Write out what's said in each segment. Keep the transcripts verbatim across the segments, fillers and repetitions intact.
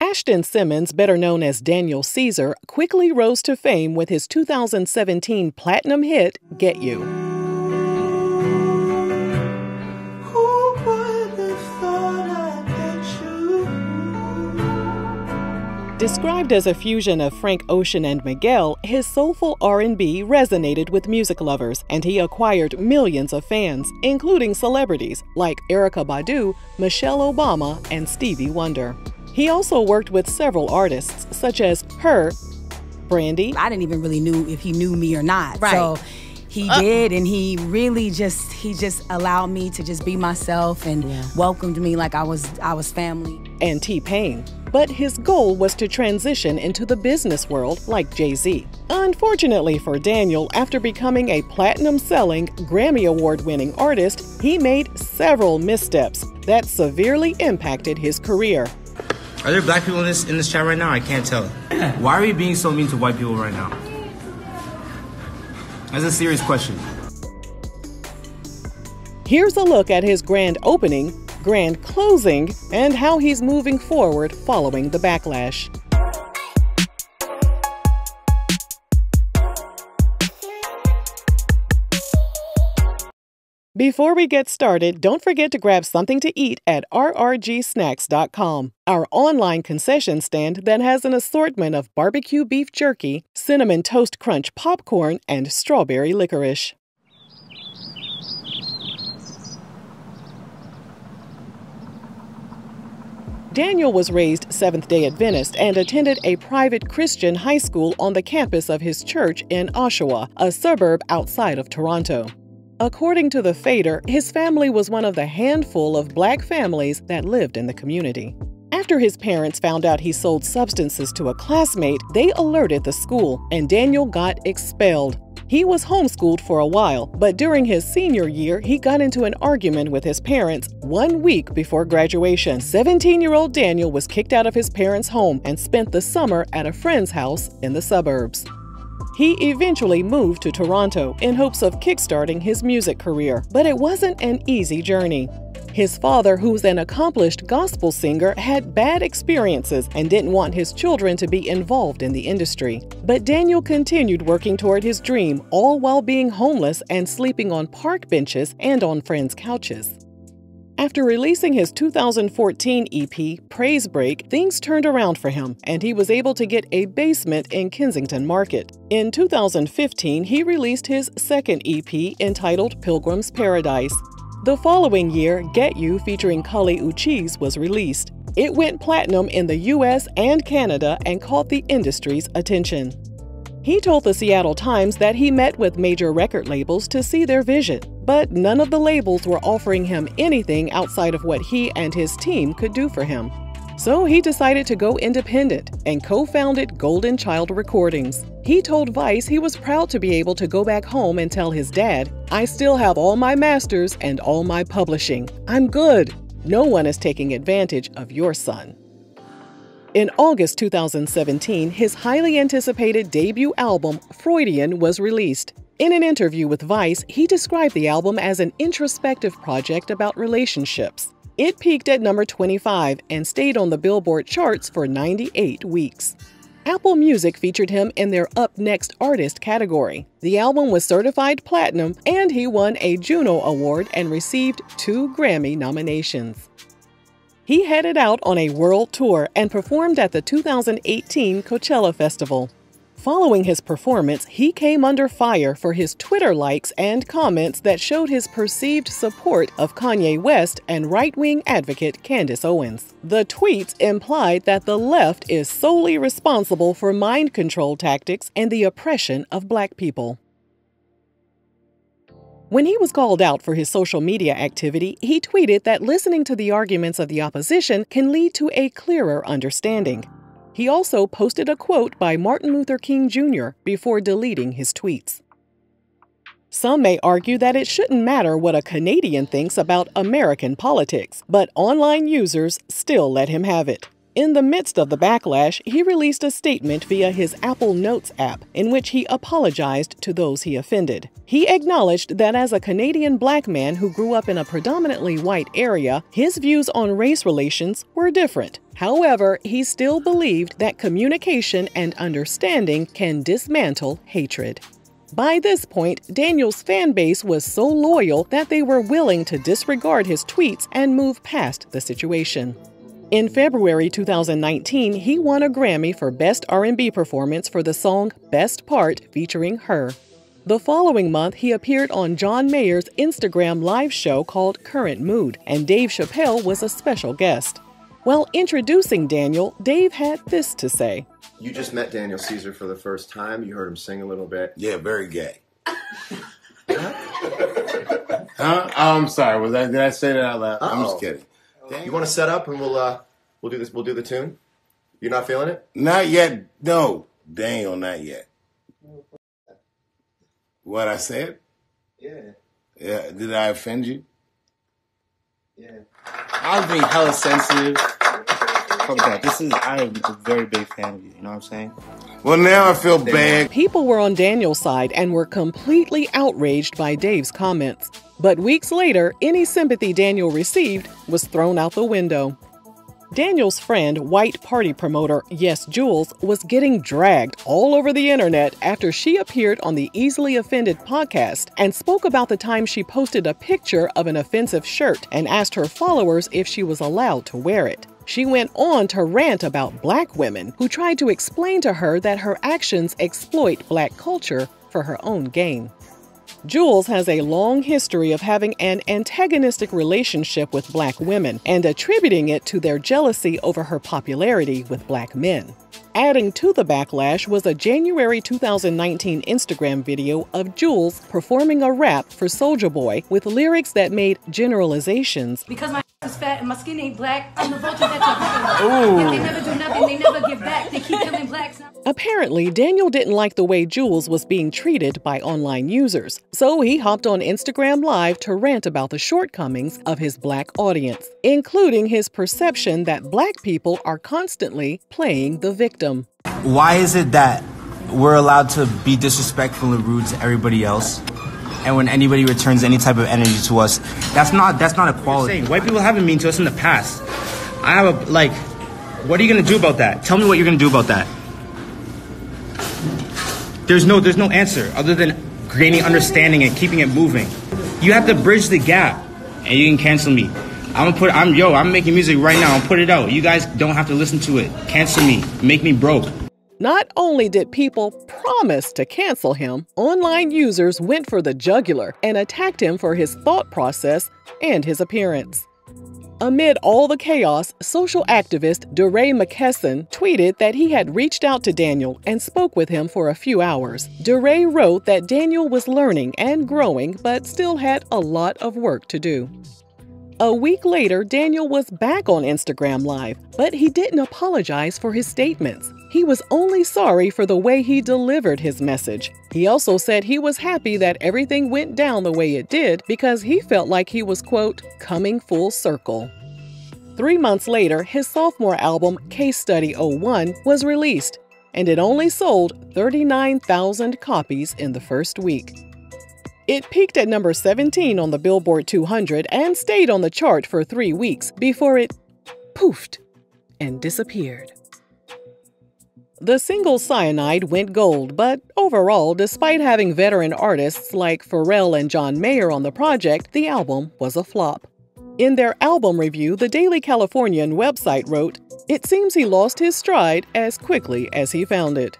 Ashton Simmons, better known as Daniel Caesar, quickly rose to fame with his two thousand seventeen platinum hit, Get You. Who would have thought I'd get you? Described as a fusion of Frank Ocean and Miguel, his soulful R and B resonated with music lovers, and he acquired millions of fans, including celebrities like Erykah Badu, Michelle Obama, and Stevie Wonder. He also worked with several artists, such as her, Brandy. I didn't even really know if he knew me or not. Right. So he uh. did, and he really just he just allowed me to just be myself and yeah. welcomed me like I was I was family. And T-Pain. But his goal was to transition into the business world like Jay-Z. Unfortunately for Daniel, after becoming a platinum-selling, Grammy Award-winning artist, he made several missteps that severely impacted his career. Are there black people in this in this chat right now? I can't tell. Why are we being so mean to white people right now? That's a serious question. Here's a look at his grand opening, grand closing, and how he's moving forward following the backlash. Before we get started, don't forget to grab something to eat at r r g snacks dot com, our online concession stand that has an assortment of barbecue beef jerky, cinnamon toast crunch popcorn, and strawberry licorice. Daniel was raised Seventh-day Adventist and attended a private Christian high school on the campus of his church in Oshawa, a suburb outside of Toronto. According to the Fader, his family was one of the handful of black families that lived in the community. After his parents found out he sold substances to a classmate, they alerted the school, and Daniel got expelled. He was homeschooled for a while, but during his senior year, he got into an argument with his parents one week before graduation. seventeen-year-old Daniel was kicked out of his parents' home and spent the summer at a friend's house in the suburbs. He eventually moved to Toronto in hopes of kickstarting his music career, but it wasn't an easy journey. His father, who's an accomplished gospel singer, had bad experiences and didn't want his children to be involved in the industry. But Daniel continued working toward his dream, all while being homeless and sleeping on park benches and on friends' couches. After releasing his two thousand fourteen E P, Praise Break, things turned around for him, and he was able to get a basement in Kensington Market. In two thousand fifteen, he released his second E P entitled Pilgrim's Paradise. The following year, Get You featuring Kali Uchis was released. It went platinum in the U S and Canada and caught the industry's attention. He told the Seattle Times that he met with major record labels to see their vision, but none of the labels were offering him anything outside of what he and his team could do for him. So he decided to go independent and co-founded Golden Child Recordings. He told Vice he was proud to be able to go back home and tell his dad, "I still have all my masters and all my publishing. I'm good. No one is taking advantage of your son." In August two thousand seventeen, his highly anticipated debut album, Freudian, was released. In an interview with Vice, he described the album as an introspective project about relationships. It peaked at number twenty-five and stayed on the Billboard charts for ninety-eight weeks. Apple Music featured him in their Up Next Artist category. The album was certified platinum, and he won a Juno Award and received two Grammy nominations. He headed out on a world tour and performed at the two thousand eighteen Coachella Festival. Following his performance, he came under fire for his Twitter likes and comments that showed his perceived support of Kanye West and right-wing advocate Candace Owens. The tweets implied that the left is solely responsible for mind control tactics and the oppression of black people. When he was called out for his social media activity, he tweeted that listening to the arguments of the opposition can lead to a clearer understanding. He also posted a quote by Martin Luther King Junior before deleting his tweets. Some may argue that it shouldn't matter what a Canadian thinks about American politics, but online users still let him have it. In the midst of the backlash, he released a statement via his Apple Notes app in which he apologized to those he offended. He acknowledged that as a Canadian black man who grew up in a predominantly white area, his views on race relations were different. However, he still believed that communication and understanding can dismantle hatred. By this point, Daniel's fan base was so loyal that they were willing to disregard his tweets and move past the situation. In February two thousand nineteen, he won a Grammy for Best R and B Performance for the song Best Part featuring her. The following month, he appeared on John Mayer's Instagram live show called Current Mood, and Dave Chappelle was a special guest. While introducing Daniel, Dave had this to say. You just met Daniel Caesar for the first time. You heard him sing a little bit. Yeah, very gay. Huh? Huh? Oh, I'm sorry. Was I, did I say that out loud? Uh-oh. I'm just kidding. Daniel. You want to set up and we'll uh, we'll do this. We'll do the tune. You're not feeling it? Not yet. No, Daniel, not yet. What I said? Yeah. Yeah. Did I offend you? Yeah. I'm being hella sensitive. Fuck that. This is, I am a very big fan of you, you know what I'm saying? Well, now I feel bad. People were on Daniel's side and were completely outraged by Dave's comments. But weeks later, any sympathy Daniel received was thrown out the window. Daniel's friend, white party promoter Yes Julz, was getting dragged all over the internet after she appeared on the Easily Offended podcast and spoke about the time she posted a picture of an offensive shirt and asked her followers if she was allowed to wear it. She went on to rant about black women who tried to explain to her that her actions exploit black culture for her own gain. Julz has a long history of having an antagonistic relationship with black women and attributing it to their jealousy over her popularity with black men. Adding to the backlash was a January two thousand nineteen Instagram video of Julz performing a rap for Soulja Boy with lyrics that made generalizations. Because my is fat and my skin ain't black, I'm the vulture that you're if they never do nothing, they never give back, they keep killing blacks. Apparently, Daniel didn't like the way Julz was being treated by online users, so he hopped on Instagram Live to rant about the shortcomings of his black audience, including his perception that black people are constantly playing the victim. Why is it that we're allowed to be disrespectful and rude to everybody else? And when anybody returns any type of energy to us, that's not that's not equality. White people have been mean to us in the past. I have a like. What are you gonna do about that? Tell me what you're gonna do about that. There's no there's no answer other than gaining understanding and keeping it moving. You have to bridge the gap, and you can cancel me. I'm gonna put I'm yo I'm making music right now. I'll put it out. You guys don't have to listen to it. Cancel me. Make me broke. Not only did people promise to cancel him, online users went for the jugular and attacked him for his thought process and his appearance. Amid all the chaos, social activist DeRay McKesson tweeted that he had reached out to Daniel and spoke with him for a few hours. DeRay wrote that Daniel was learning and growing but still had a lot of work to do. A week later, Daniel was back on Instagram Live, but he didn't apologize for his statements. He was only sorry for the way he delivered his message. He also said he was happy that everything went down the way it did because he felt like he was, quote, coming full circle. Three months later, his sophomore album, Case Study oh one, was released, and it only sold thirty-nine thousand copies in the first week. It peaked at number seventeen on the Billboard two hundred and stayed on the chart for three weeks before it poofed and disappeared. The single Cyanide went gold, but overall, despite having veteran artists like Pharrell and John Mayer on the project, the album was a flop. In their album review, the Daily Californian website wrote, "It seems he lost his stride as quickly as he found it."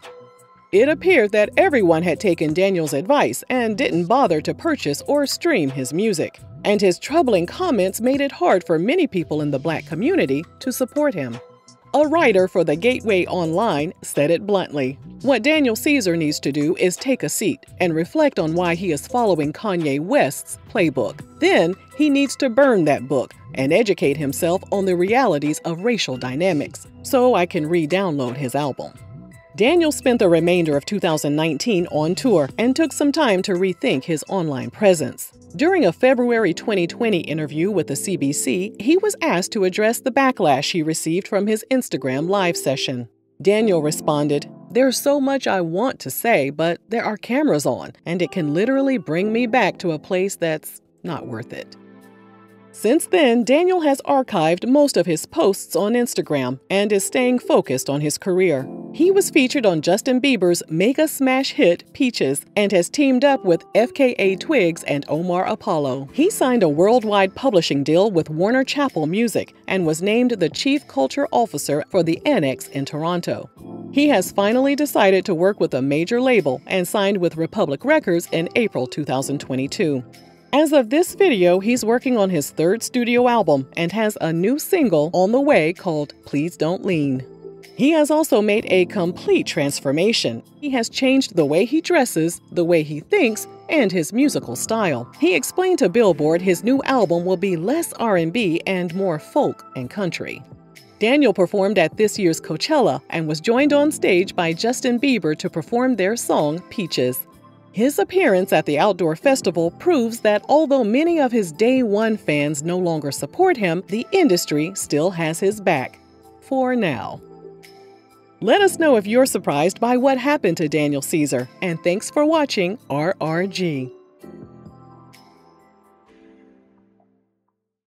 It appeared that everyone had taken Daniel's advice and didn't bother to purchase or stream his music, and his troubling comments made it hard for many people in the black community to support him. A writer for the Gateway Online said it bluntly, "What Daniel Caesar needs to do is take a seat and reflect on why he is following Kanye West's playbook. Then he needs to burn that book and educate himself on the realities of racial dynamics, so I can re-download his album." Daniel spent the remainder of two thousand nineteen on tour and took some time to rethink his online presence. During a February twenty twenty interview with the C B C, he was asked to address the backlash he received from his Instagram live session. Daniel responded, "There's so much I want to say, but there are cameras on, and it can literally bring me back to a place that's not worth it." Since then, Daniel has archived most of his posts on Instagram and is staying focused on his career. He was featured on Justin Bieber's mega smash hit, Peaches, and has teamed up with F K A Twigs and Omar Apollo. He signed a worldwide publishing deal with Warner Chappell Music and was named the Chief Culture Officer for the Annex in Toronto. He has finally decided to work with a major label and signed with Republic Records in April two thousand twenty-two. As of this video, he's working on his third studio album and has a new single on the way called Please Don't Lean. He has also made a complete transformation. He has changed the way he dresses, the way he thinks, and his musical style. He explained to Billboard his new album will be less R and B and more folk and country. Daniel performed at this year's Coachella and was joined on stage by Justin Bieber to perform their song Peaches. His appearance at the outdoor festival proves that although many of his Day One fans no longer support him, the industry still has his back. For now. Let us know if you're surprised by what happened to Daniel Caesar, and thanks for watching R R G.